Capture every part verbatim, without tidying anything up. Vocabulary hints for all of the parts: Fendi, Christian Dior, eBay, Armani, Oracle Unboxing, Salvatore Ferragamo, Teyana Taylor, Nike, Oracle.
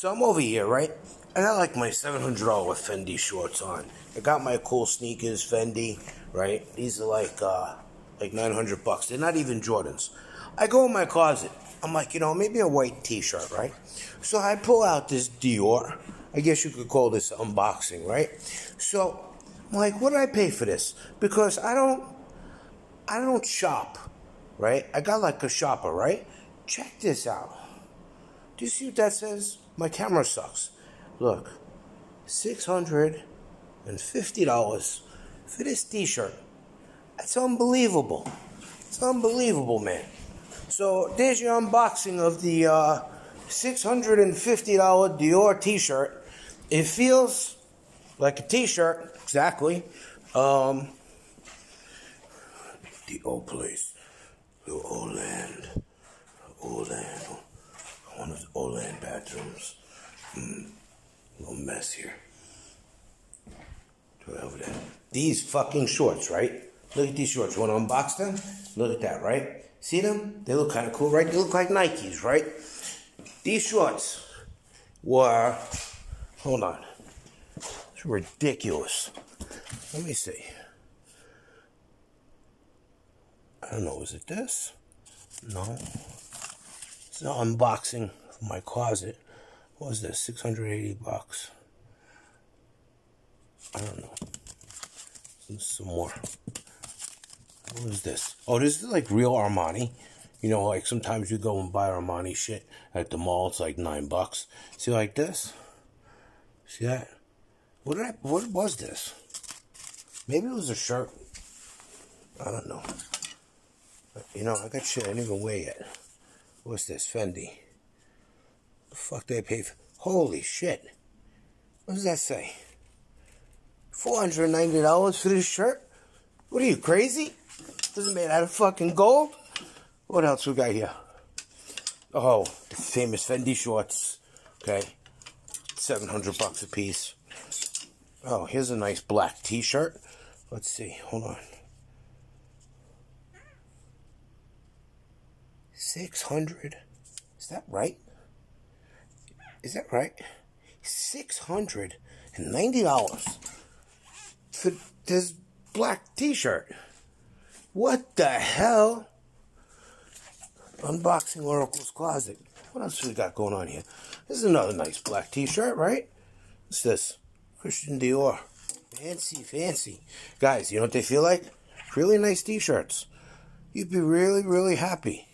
So I'm over here, right? And I like my seven hundred dollar Fendi shorts on. I got my cool sneakers, Fendi, right? These are like, uh, like nine hundred bucks. They're not even Jordans. I go in my closet. I'm like, you know, maybe a white t-shirt, right? So I pull out this Dior. I guess you could call this unboxing, right? So I'm like, what did I pay for this? Because I don't, I don't shop, right? I got like a shopper, right? Check this out. Do you see what that says? My camera sucks. Look, six hundred fifty dollars for this t-shirt. That's unbelievable. It's unbelievable, man. So there's your unboxing of the uh, six hundred fifty dollar Dior t-shirt. It feels like a t-shirt, exactly. Um, the old place, the old land, the old land, one of the old land bathrooms. Mm, a little mess here. Over there. These fucking shorts, right? Look at these shorts. Want to unbox them? Look at that, right? See them? They look kind of cool, right? They look like Nikes, right? These shorts were, hold on, it's ridiculous. Let me see. I don't know, is it this? No. It's an unboxing of my closet. What was this? six hundred eighty bucks. I don't know. Some more. What is this? Oh, this is like real Armani. You know, like sometimes you go and buy Armani shit at the mall. It's like nine bucks. See, like this. See that? What did I? What was this? Maybe it was a shirt. I don't know. You know, I got shit I didn't even wear yet. What's this? Fendi. The fuck did I pay for? Holy shit! What does that say? Four hundred ninety dollars for this shirt? What are you, crazy? This is made out of fucking gold. What else we got here? Oh, the famous Fendi shorts. Okay, seven hundred bucks a piece. Oh, here's a nice black T-shirt. Let's see. Hold on. Six hundred. Is that right? Is that right? Six hundred and ninety dollars for this black t-shirt. What the hell? Unboxing Oracle's closet. What else we got going on here? This is another nice black t-shirt, right? What's this? Christian Dior. Fancy, fancy. Guys, you know what they feel like? Really nice t-shirts. You'd be really, really happy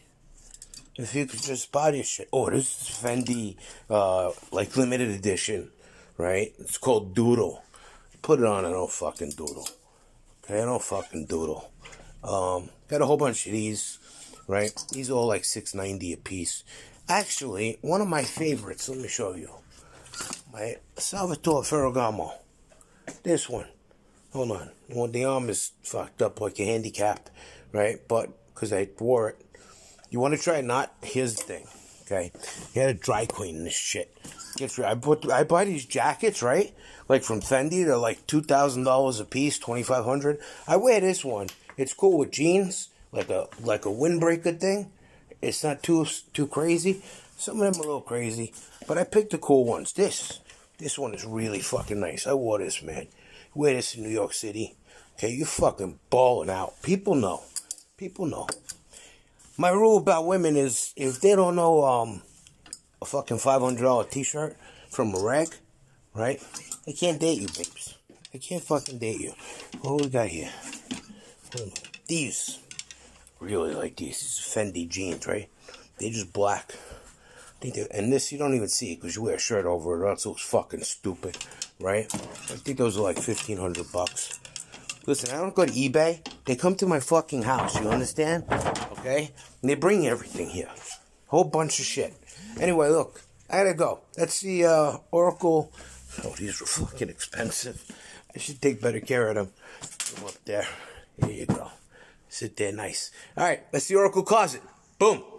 if you could just buy this shit. Oh, this is Fendi, uh, like limited edition, right? It's called Doodle. Put it on, I don't fucking doodle. Okay, I don't fucking doodle. Um, got a whole bunch of these, right? These are all like six ninety a piece. Actually, one of my favorites, let me show you. My Salvatore Ferragamo. This one. Hold on. Well, the arm is fucked up like you're handicapped, right? But, because I wore it. You want to try it not? Here's the thing, okay? You had to dry clean this shit. Gets, I, put, I buy these jackets, right? Like from Fendi, they're like two thousand dollars a piece, twenty-five hundred dollars. I wear this one. It's cool with jeans, like a like a windbreaker thing. It's not too too crazy. Some of them are a little crazy, but I picked the cool ones. This, this one is really fucking nice. I wore this, man. Wear this in New York City. Okay, you're fucking balling out. People know. People know. My rule about women is if they don't know um, a fucking five hundred dollar t-shirt from a rag, right? I can't date you, babes. I can't fucking date you. What do we got here? These. Really like these. These Fendi jeans, right? They just black. I think they, and this, you don't even see it because you wear a shirt over it. Or else it looks fucking stupid, right? I think those are like fifteen hundred bucks. Listen, I don't go to eBay. They come to my fucking house, you understand? Okay? And they bring everything here. Whole bunch of shit. Anyway, look. I gotta go. That's the uh, Oracle. Oh, these are fucking expensive. I should take better care of them. Come up there. Here you go. Sit there nice. Alright, that's the Oracle closet. Boom.